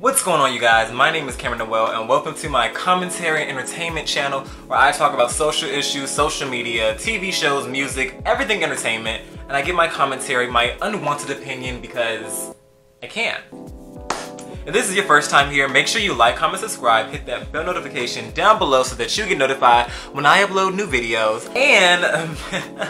What's going on, you guys? My name is Cameron Noel and welcome to my commentary and entertainment channel where I talk about social issues, social media, TV shows, music, everything entertainment, and I give my commentary, my unwanted opinion, because I can. If this is your first time here, make sure you like, comment, subscribe, hit that bell notification down below so that you get notified when I upload new videos, and I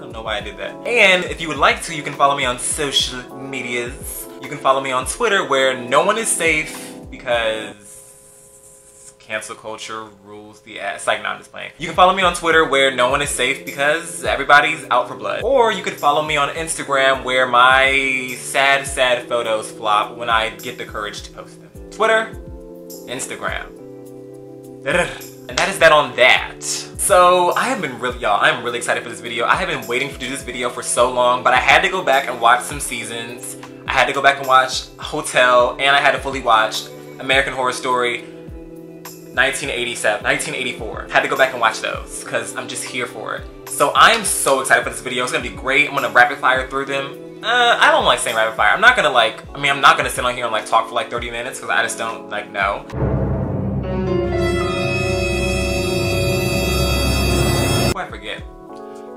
don't know why I did that. And if you would like to, you can follow me on social medias. You can follow me on Twitter, where no one is safe because cancel culture rules the ass. Like, no, I'm just playing. You can follow me on Twitter, where no one is safe because everybody's out for blood. Or you can follow me on Instagram, where my sad photos flop when I get the courage to post them. Twitter, Instagram. And that is that on that. So I have been really, y'all, I'm really excited for this video. I have been waiting to do this video for so long, but I had to go back and watch some seasons. I had to go back and watch Hotel, and I had to fully watch American Horror Story 1987, 1984. I had to go back and watch those because I'm just here for it. So I'm so excited for this video. It's gonna be great. I'm gonna rapid fire through them. I don't like saying rapid fire. I'm not gonna like, I mean, I'm not gonna sit on here and like talk for like 30 minutes because I just don't like know. Oh, I forget.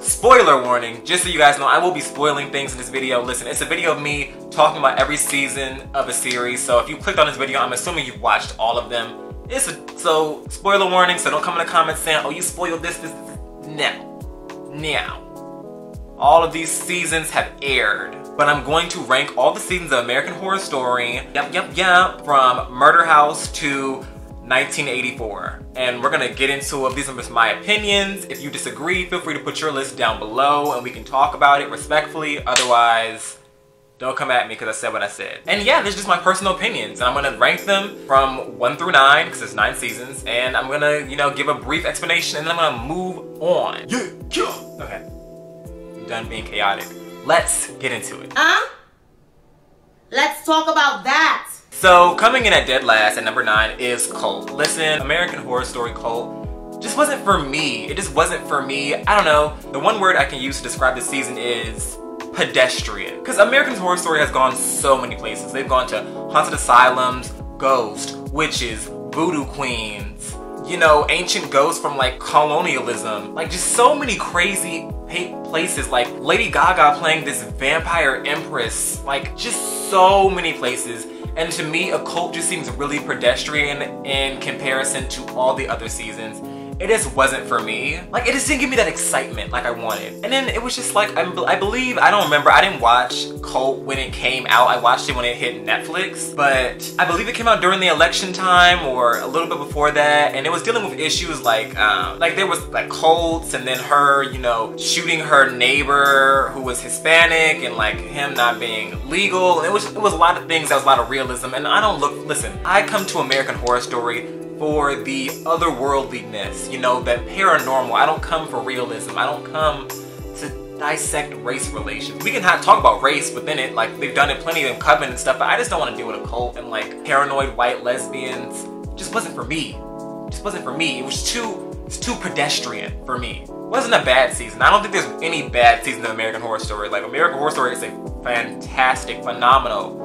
Spoiler warning, just so you guys know, I will be spoiling things in this video. Listen, it's a video of me talking about every season of a series, so if you clicked on this video, I'm assuming you've watched all of them. So spoiler warning, so don't come in the comments saying, oh, you spoiled this. Now. All of these seasons have aired, but I'm going to rank all the seasons of American Horror Story, yep, from Murder House to 1984, and we're gonna get into it. These are just my opinions. If you disagree, feel free to put your list down below and we can talk about it respectfully. Otherwise, don't come at me because I said what I said. And yeah, this is just my personal opinions. I'm gonna rank them from 1 through 9 because there's 9 seasons, and I'm gonna, you know, give a brief explanation and then I'm gonna move on. Yeah. Okay, I'm done being chaotic. Let's get into it. Let's talk about that. So coming in at dead last at number 9 is Cult. Listen, American Horror Story Cult just wasn't for me. It just wasn't for me. I don't know. The one word I can use to describe this season is pedestrian. Because American Horror Story has gone so many places. They've gone to haunted asylums, ghosts, witches, voodoo queens, you know, ancient ghosts from like colonialism. Like just so many crazy places, like Lady Gaga playing this vampire empress. Like just so many places. And to me, a cult just seems really pedestrian in comparison to all the other seasons. It just wasn't for me. Like, it just didn't give me that excitement like I wanted. And then it was just like, I don't remember, I didn't watch Cult when it came out. I watched it when it hit Netflix, but I believe it came out during the election time or a little bit before that, and it was dealing with issues like there was like cults, and then her, you know, shooting her neighbor who was Hispanic, and like him not being legal. And it was a lot of things. That was a lot of realism, and listen, I come to American Horror Story for the otherworldliness, you know, that paranormal. I don't come for realism. I don't come to dissect race relations. We can talk about race within it, like they've done it plenty in Coven and stuff, but I just don't want to deal with a cult and like paranoid white lesbians. It just wasn't for me. It just wasn't for me. It's too pedestrian for me. It wasn't a bad season. I don't think there's any bad season of American Horror Story. Like American Horror Story is a fantastic, phenomenal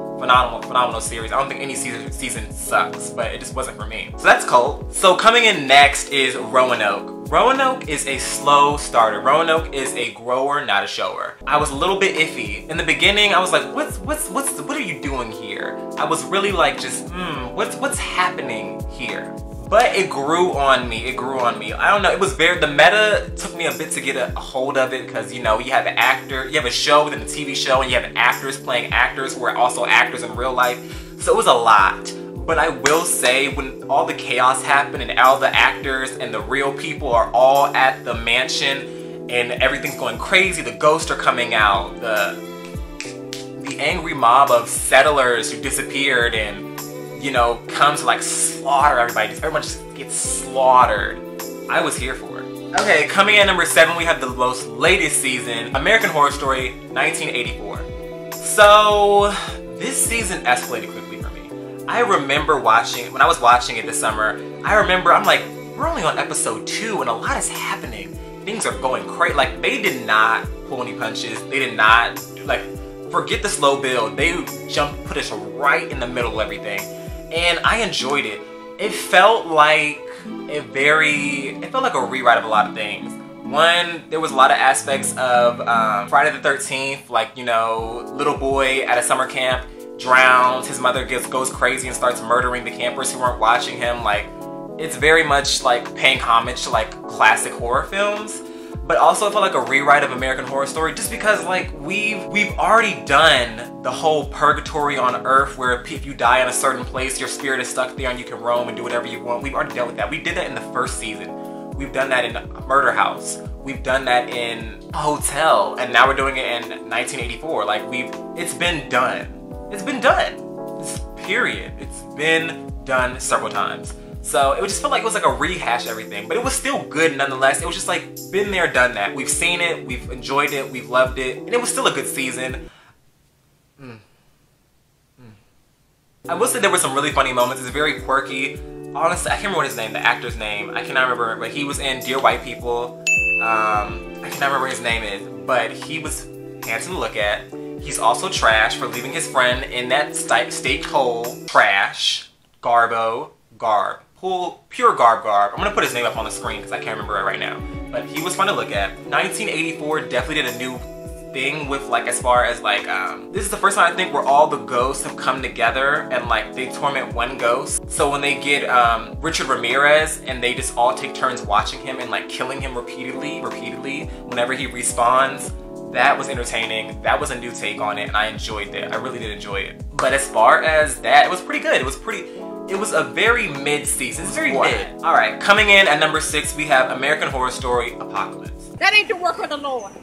series. I don't think any season sucks, but it just wasn't for me. So that's Cult. So coming in next is Roanoke. Roanoke is a slow starter. Roanoke is a grower, not a shower. I was a little bit iffy. In the beginning, I was like, what are you doing here? I was really like just, what's happening here? But it grew on me, it grew on me. I don't know, it was very, the meta took me a bit to get a hold of it, because you know, you have an actor, you have a show within a TV show, and you have actors playing actors who are also actors in real life. So it was a lot. But I will say, when all the chaos happened and all the actors and the real people are all at the mansion and everything's going crazy, the ghosts are coming out, the angry mob of settlers who disappeared and, you know, comes like slaughter everybody. Everyone just gets slaughtered. I was here for it. Okay, coming in at number 7, we have the most latest season, American Horror Story 1984. So this season escalated quickly for me. I remember watching, when I was watching it this summer, I remember I'm like, we're only on episode 2 and a lot is happening. Things are going crazy. Like, they did not pull any punches. They did not, like, forget this low build. They jumped, put us right in the middle of everything, and I enjoyed it. It felt like it felt like a rewrite of a lot of things. One, there was a lot of aspects of Friday the 13th, like, you know, little boy at a summer camp drowns, his mother goes crazy and starts murdering the campers who weren't watching him. Like, it's very much like paying homage to like classic horror films. But also I felt like a rewrite of American Horror Story, just because like we've already done the whole purgatory on earth, where if you die in a certain place, your spirit is stuck there and you can roam and do whatever you want. We've already dealt with that. We did that in the first season. We've done that in Murder House. We've done that in Hotel, and now we're doing it in 1984. Like, it's been done. It's been done. It's period. It's been done several times. So it just felt like it was like a rehash of everything, but it was still good nonetheless. It was just like, been there, done that. We've seen it, we've enjoyed it, we've loved it, and it was still a good season. I will say there were some really funny moments. It's very quirky. Honestly, I can't remember his name, the actor's name. I cannot remember, but he was in Dear White People. I cannot remember what his name is, but he was handsome to look at. He's also trash for leaving his friend in that state hole. Trash. Garbo. Garb. Pure garb. I'm gonna put his name up on the screen because I can't remember it right now. But he was fun to look at. 1984 definitely did a new thing with, like, as far as like, this is the first time I think where all the ghosts have come together and like they torment one ghost. So when they get Richard Ramirez and they just all take turns watching him and like killing him repeatedly whenever he respawns, that was entertaining. That was a new take on it, and I enjoyed that. I really did enjoy it. But as far as that, it was pretty good. It was a very mid-season. It's very mid. All right, coming in at number 6, we have American Horror Story Apocalypse. That ain't the work of the Lord.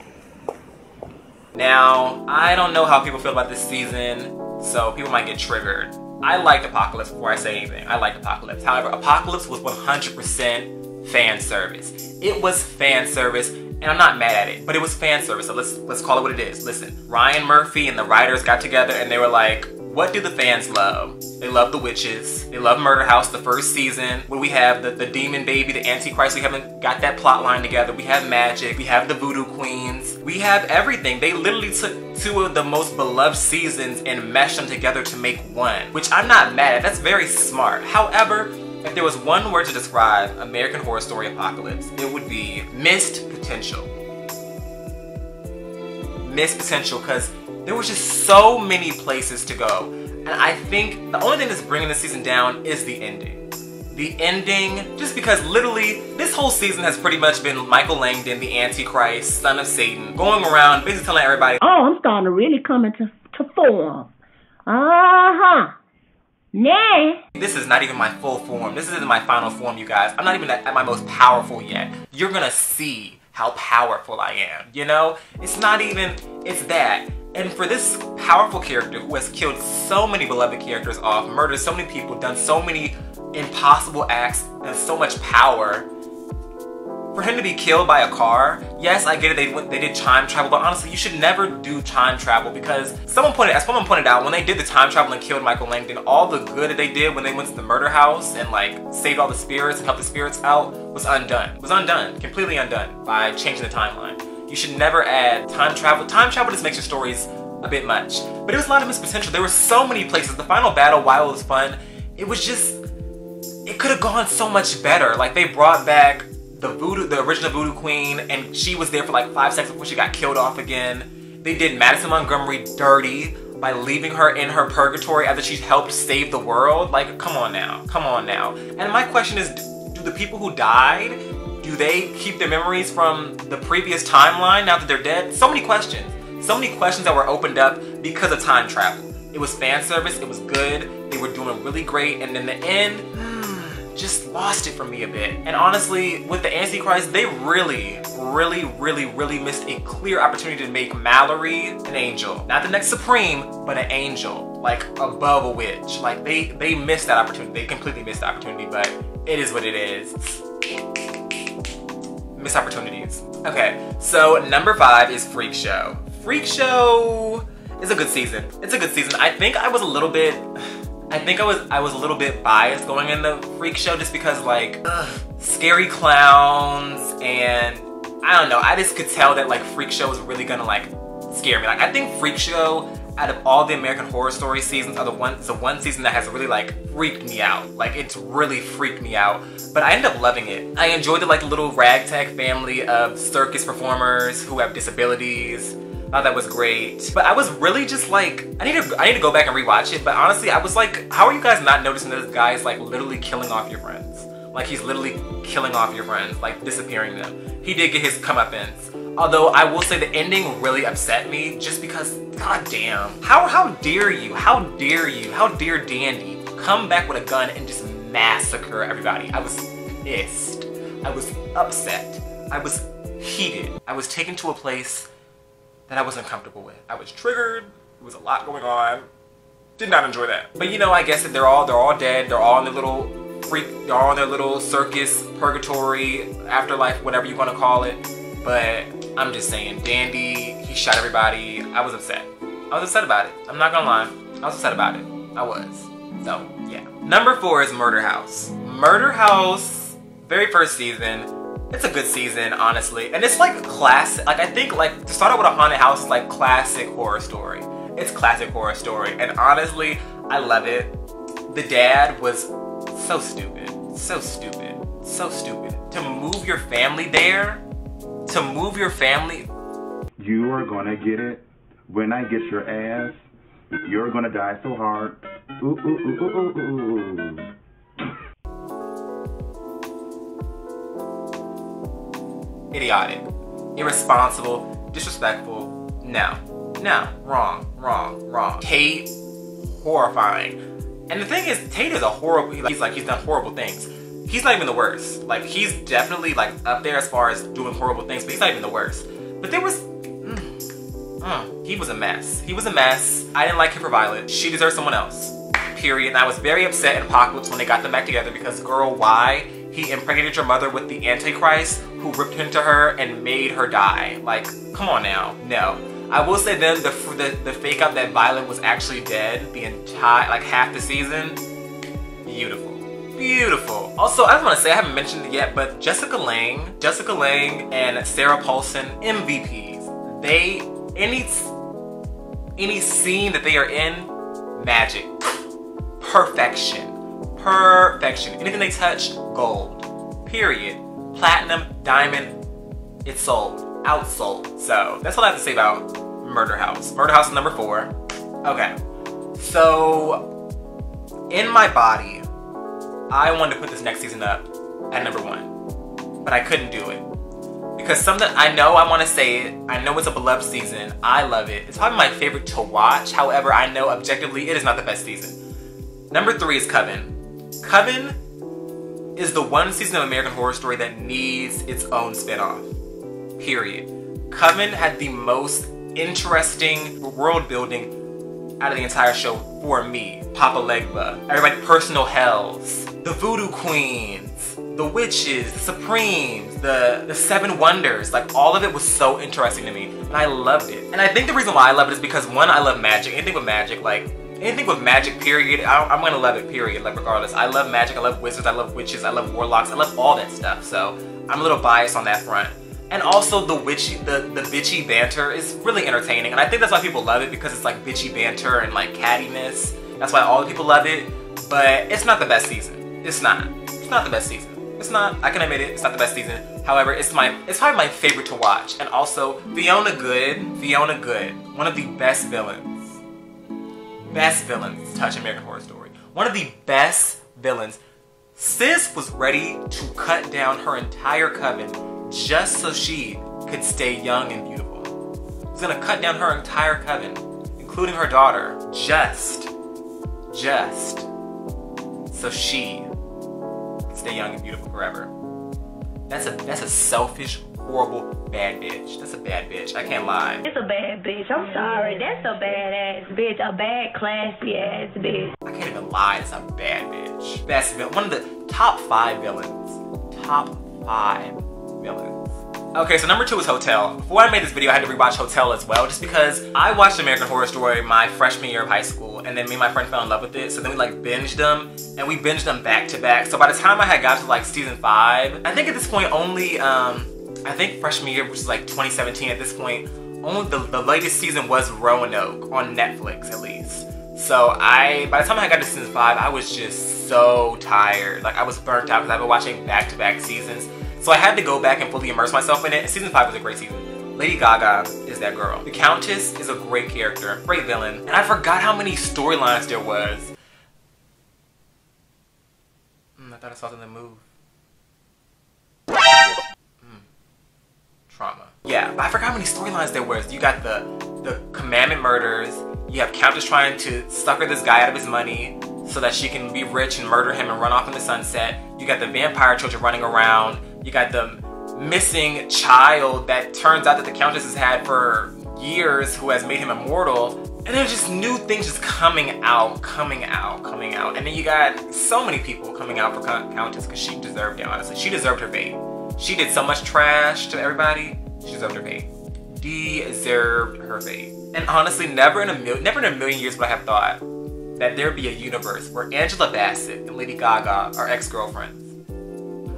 Now, I don't know how people feel about this season, so people might get triggered. I liked Apocalypse before I say anything. I liked Apocalypse. However, Apocalypse was 100% fan service. It was fan service, and I'm not mad at it, but it was fan service, so let's call it what it is. Listen, Ryan Murphy and the writers got together and they were like, what do the fans love? They love the witches. They love Murder House, the first season, where we have the demon baby, the antichrist. We haven't got that plot line together. We have magic. We have the voodoo queens. We have everything. They literally took two of the most beloved seasons and meshed them together to make one, which I'm not mad at. That's very smart. However, if there was one word to describe American Horror Story Apocalypse, it would be missed potential. Missed potential, because there was just so many places to go. And I think the only thing that's bringing this season down is the ending. The ending, just because literally this whole season has pretty much been Michael Langdon, the Antichrist, son of Satan, going around basically telling everybody, oh, I'm starting to really come into form. Uh-huh. Nah. This is not even my full form. This isn't my final form, you guys. I'm not even at my most powerful yet. You're gonna see how powerful I am, you know? It's not even, it's that. And for this powerful character who has killed so many beloved characters off, murdered so many people, done so many impossible acts, and so much power, for him to be killed by a car, yes, I get it, they did time travel, but honestly, you should never do time travel, because someone pointed out, when they did the time travel and killed Michael Langdon, all the good that they did when they went to the Murder House and like saved all the spirits and helped the spirits out was undone. Completely undone by changing the timeline. You should never add time travel. Time travel just makes your stories a bit much. But it was a lot of missed potential. There were so many places. The final battle, while it was fun, it was just, it could have gone so much better. Like, they brought back the original voodoo queen, and she was there for like 5 seconds before she got killed off again. They did Madison Montgomery dirty by leaving her in her purgatory after she helped save the world. Like, come on now, come on now. And my question is, do the people who died, do they keep their memories from the previous timeline now that they're dead? So many questions. So many questions that were opened up because of time travel. It was fan service, it was good, they were doing really great, and in the end, just lost it for me a bit. And honestly, with the Antichrist, they really missed a clear opportunity to make Mallory an angel. Not the next Supreme, but an angel, like above a witch. Like, they missed that opportunity. They completely missed the opportunity, but it is what it is. Missed opportunities. Okay, so number 5 is Freak Show. Freak Show is a good season. It's a good season. I think I was a little bit, I was a little bit biased going into Freak Show, just because like, scary clowns, and I don't know, I just could tell that like Freak Show was really gonna like scare me. Like, I think Freak Show, out of all the American Horror Story seasons, are the one season that has really, like, freaked me out. Like, it's really freaked me out. But I ended up loving it. I enjoyed the, like, little ragtag family of circus performers who have disabilities. Oh, that was great. But I was really just like, I need to go back and rewatch it. But honestly, I was like, how are you guys not noticing that this guy's like literally killing off your friends? Like, he's literally killing off your friends, like disappearing them. He did get his comeuppance. Although I will say the ending really upset me just because, goddamn, how dare you? How dare you? How dare Dandy come back with a gun and just massacre everybody? I was pissed. I was upset. I was heated. I was taken to a place that I wasn't comfortable with. I was triggered. There was a lot going on. Did not enjoy that. But you know, I guess that they're all dead. They're all in their little circus, purgatory, afterlife, whatever you want to call it. But I'm just saying, Dandy, he shot everybody. I was upset. I was upset about it. I'm not gonna lie. I was upset about it. I was. So yeah. Number 4 is Murder House. Murder House, very first season. It's a good season, honestly, and it's like classic. Like, I think, like, to start out with a haunted house is like classic horror story. It's classic horror story, and honestly, I love it. The dad was so stupid, so stupid, so stupid. To move your family there, to move your family. You are gonna get it. When I get your ass, you're gonna die so hard. Ooh, ooh, ooh, ooh, ooh, ooh. Idiotic, irresponsible, disrespectful, no, no, wrong, wrong, wrong. Tate, horrifying. And the thing is, Tate is a horrible, he's done horrible things. He's not even the worst. Like, he's definitely like up there as far as doing horrible things, but he's not even the worst. But there was, he was a mess. He was a mess. I didn't like him for Violet. She deserved someone else, period. And I was very upset in Apocalypse when they got them back together because, girl, why? He impregnated your mother with the Antichrist who ripped into her and made her die. Like, come on now. No. I will say then the fake out that Violet was actually dead the entire, like, half the season, beautiful. Beautiful. Also, I just want to say, I haven't mentioned it yet, but Jessica Lang and Sarah Paulson, MVPs. They, any scene that they are in, magic. Perfection. Perfection. Anything they touch, gold. Period. Platinum, diamond, it's sold. Outsold. So that's all I have to say about Murder House. Murder House is number 4. Okay. So in my body, I wanted to put this next season up at number 1. But I couldn't do it. Because something, I know I want to say it. I know it's a beloved season. I love it. It's probably my favorite to watch. However, I know objectively it is not the best season. Number 3 is Coven. Coven is the one season of American Horror Story that needs its own spinoff, period. Coven had the most interesting world building out of the entire show for me. Papa Legba, everybody's personal hells, the voodoo queens, the witches, the supremes, the 7 wonders, like, all of it was so interesting to me, and I loved it. And I think the reason why I love it is because, one, I love magic. Anything with magic, like, anything with magic, period, I'm gonna love it, period, like, regardless. I love magic, I love wizards, I love witches, I love warlocks, I love all that stuff, so I'm a little biased on that front. And also the bitchy banter is really entertaining, and I think that's why people love it, because it's like bitchy banter and like cattiness. That's why all the people love it, but it's not the best season. It's not. It's not the best season. It's not. I can admit it, it's not the best season. However, it's probably my favorite to watch. And also, Fiona Goode, one of the best villains. Best villains touch American Horror Story. One of the best villains. Sis was ready to cut down her entire coven just so she could stay young and beautiful. She's gonna cut down her entire coven, including her daughter, just so she could stay young and beautiful forever. That's a selfish, horrible, bad bitch. That's a bad bitch. I can't lie. It's a bad bitch. I'm sorry. That's a bad ass bitch. A bad classy ass bitch. I can't even lie. It's a bad bitch. Best villain. One of the top 5 villains. Top 5 villains. Okay, so number 2 is Hotel. Before I made this video, I had to rewatch Hotel as well, just because I watched American Horror Story my freshman year of high school, and then me and my friend fell in love with it, so then we like binged them, and we binged them back to back. So by the time I had got to like season 5, I think at this point only, I think freshman year, which is like 2017 at this point, the latest season was Roanoke on Netflix, at least. So by the time I got to season 5, I was just so tired. Like, I was burnt out because I've been watching back-to-back seasons. So I had to go back and fully immerse myself in it. And season 5 was a great season. Lady Gaga is that girl. The Countess is a great character, great villain. And I forgot how many storylines there was. I thought I saw something move. Trauma. Yeah, but I forgot how many storylines there was. You got the commandment murders. You have Countess trying to sucker this guy out of his money so that she can be rich and murder him and run off in the sunset. You got the vampire children running around. You got the missing child that turns out that the Countess has had for years, who has made him immortal. And there's just new things just coming out. And then you got so many people coming out for Countess because she deserved it, honestly. She deserved her fate. She did so much trash to everybody. She deserved her fate. Deserved her fate. And honestly, never in a million years would I have thought that there'd be a universe where Angela Bassett and Lady Gaga are ex-girlfriends.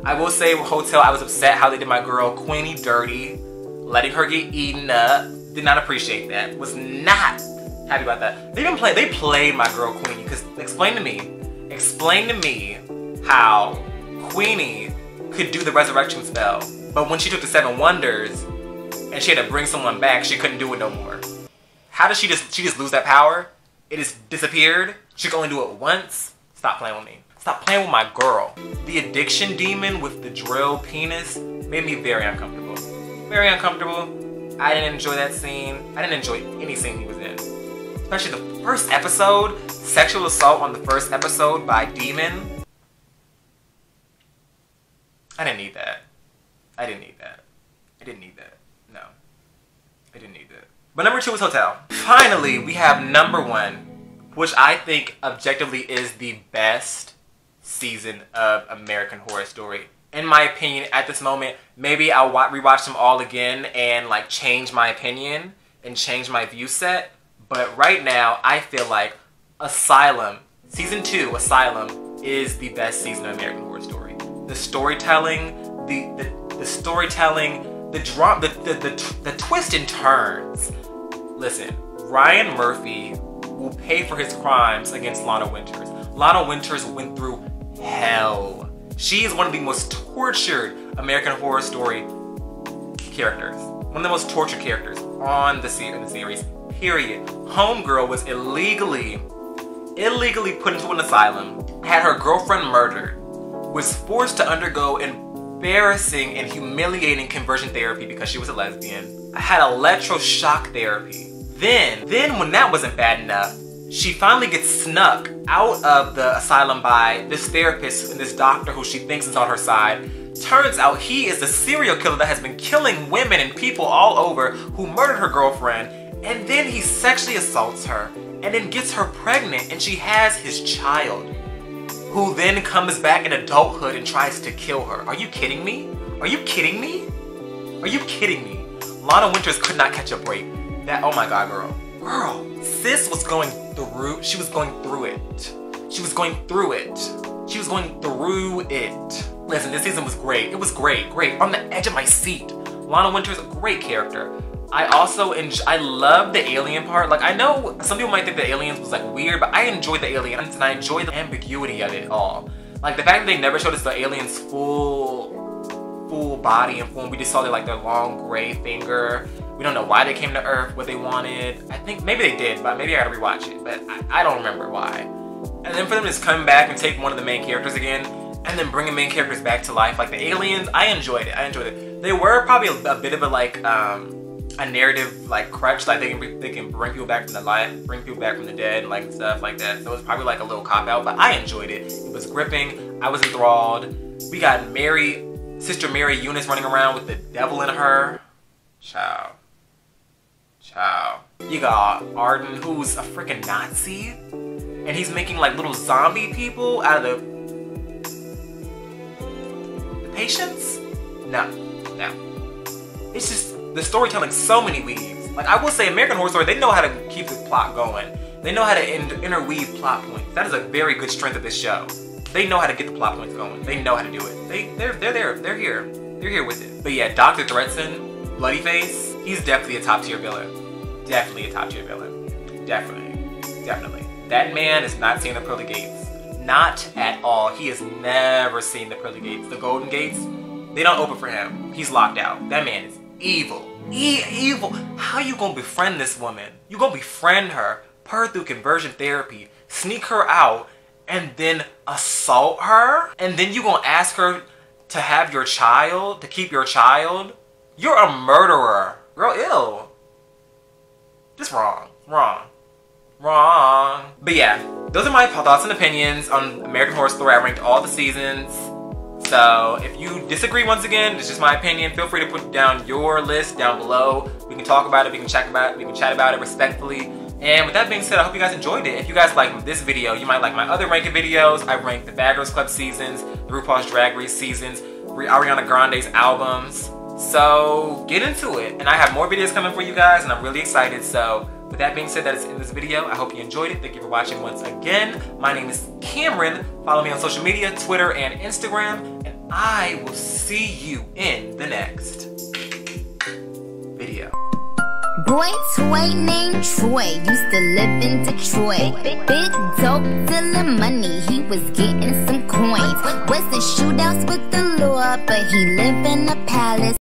I will say with Hotel, I was upset how they did my girl Queenie dirty, letting her get eaten up. Did not appreciate that. Was not happy about that. They played my girl Queenie, because explain to me how Queenie could do the resurrection spell, but when she took the 7 wonders and she had to bring someone back, she couldn't do it no more. How does she just lose that power? It just disappeared? She could only do it once? Stop playing with me. Stop playing with my girl. The addiction demon with the drill penis made me very uncomfortable. Very uncomfortable. I didn't enjoy that scene. I didn't enjoy any scene he was in. Especially the first episode, sexual assault on the first episode by Demon. I didn't need that. But number 2 was Hotel. Finally, we have number 1, which I think objectively is the best season of American Horror Story. In my opinion, at this moment, maybe I'll rewatch them all again and like change my opinion and change my view set. But right now, I feel like Asylum, season 2, Asylum, is the best season of American Horror Story. The storytelling, the drama, the twist and turns. Listen, Ryan Murphy will pay for his crimes against Lana Winters. Lana Winters went through hell. She is one of the most tortured American Horror Story characters. One of the most tortured characters on the series, period. Homegirl was illegally put into an asylum, had her girlfriend murdered, was forced to undergo embarrassing and humiliating conversion therapy because she was a lesbian. I had electroshock therapy. Then when that wasn't bad enough, she finally gets snuck out of the asylum by this therapist and this doctor who she thinks is on her side. Turns out he is the serial killer that has been killing women and people all over, who murdered her girlfriend, and then he sexually assaults her and then gets her pregnant, and she has his child, who then comes back in adulthood and tries to kill her. Are you kidding me? Are you kidding me? Are you kidding me? Lana Winters could not catch a break. That, oh my God, girl. Girl, sis was going through, she was going through it. Listen, this season was great. It was great. On the edge of my seat. Lana Winters, a great character. I also love the alien part. Like, I know some people might think the aliens was like weird, but I enjoyed the aliens and I enjoyed the ambiguity of it all. Like the fact that they never showed us the aliens' full body and form. We just saw their like their long gray finger. We don't know why they came to Earth, what they wanted. I think maybe they did, but maybe I gotta rewatch it. But I don't remember why. And then for them to just come back and take one of the main characters again, and then bringing main characters back to life, like the aliens, I enjoyed it. They were probably a bit of a like a narrative like crutch, like they can bring people back from the life, bring people back from the dead, and like stuff like that. So it was probably like a little cop out, but I enjoyed it. It was gripping. I was enthralled. We got Sister Mary Eunice running around with the devil in her. Ciao. You got Arden, who's a freaking Nazi, and he's making like little zombie people out of the patients. No. It's just. The storytelling, so many weaves. Like I will say, American Horror Story, they know how to keep the plot going. They know how to interweave plot points. That is a very good strength of this show. They know how to get the plot points going. They know how to do it. They're here. They're here with it. But yeah, Dr. Thredson, bloody face. He's definitely a top tier villain. Definitely a top tier villain. Definitely. That man is not seeing the pearly gates. Not at all. He has never seen the pearly gates. The golden gates, they don't open for him. He's locked out. That man is evil. Evil. How you gonna befriend this woman? You gonna befriend her, put her through conversion therapy, sneak her out, and then assault her? And then you gonna ask her to have your child, to keep your child? You're a murderer. Girl, ill. Just wrong. Wrong. But yeah, those are my thoughts and opinions on American Horror Story. I ranked all the seasons. So if you disagree, once again, it's just my opinion. Feel free to put down your list down below. We can talk about it. We can chat about it. We can chat about it respectfully. And with that being said, I hope you guys enjoyed it. If you guys liked this video, you might like my other ranking videos. I ranked the Bad Girls Club seasons, the RuPaul's Drag Race seasons, Ariana Grande's albums. So get into it. And I have more videos coming for you guys, and I'm really excited. So with that being said, that is in this video. I hope you enjoyed it. Thank you for watching once again. My name is Cameron. Follow me on social media, Twitter and Instagram. And I will see you in the next video. Boy, Troy named Troy used to live in Detroit. Big dope dealing money, he was getting some coins. Was the shootouts with the law, but he lived in a palace.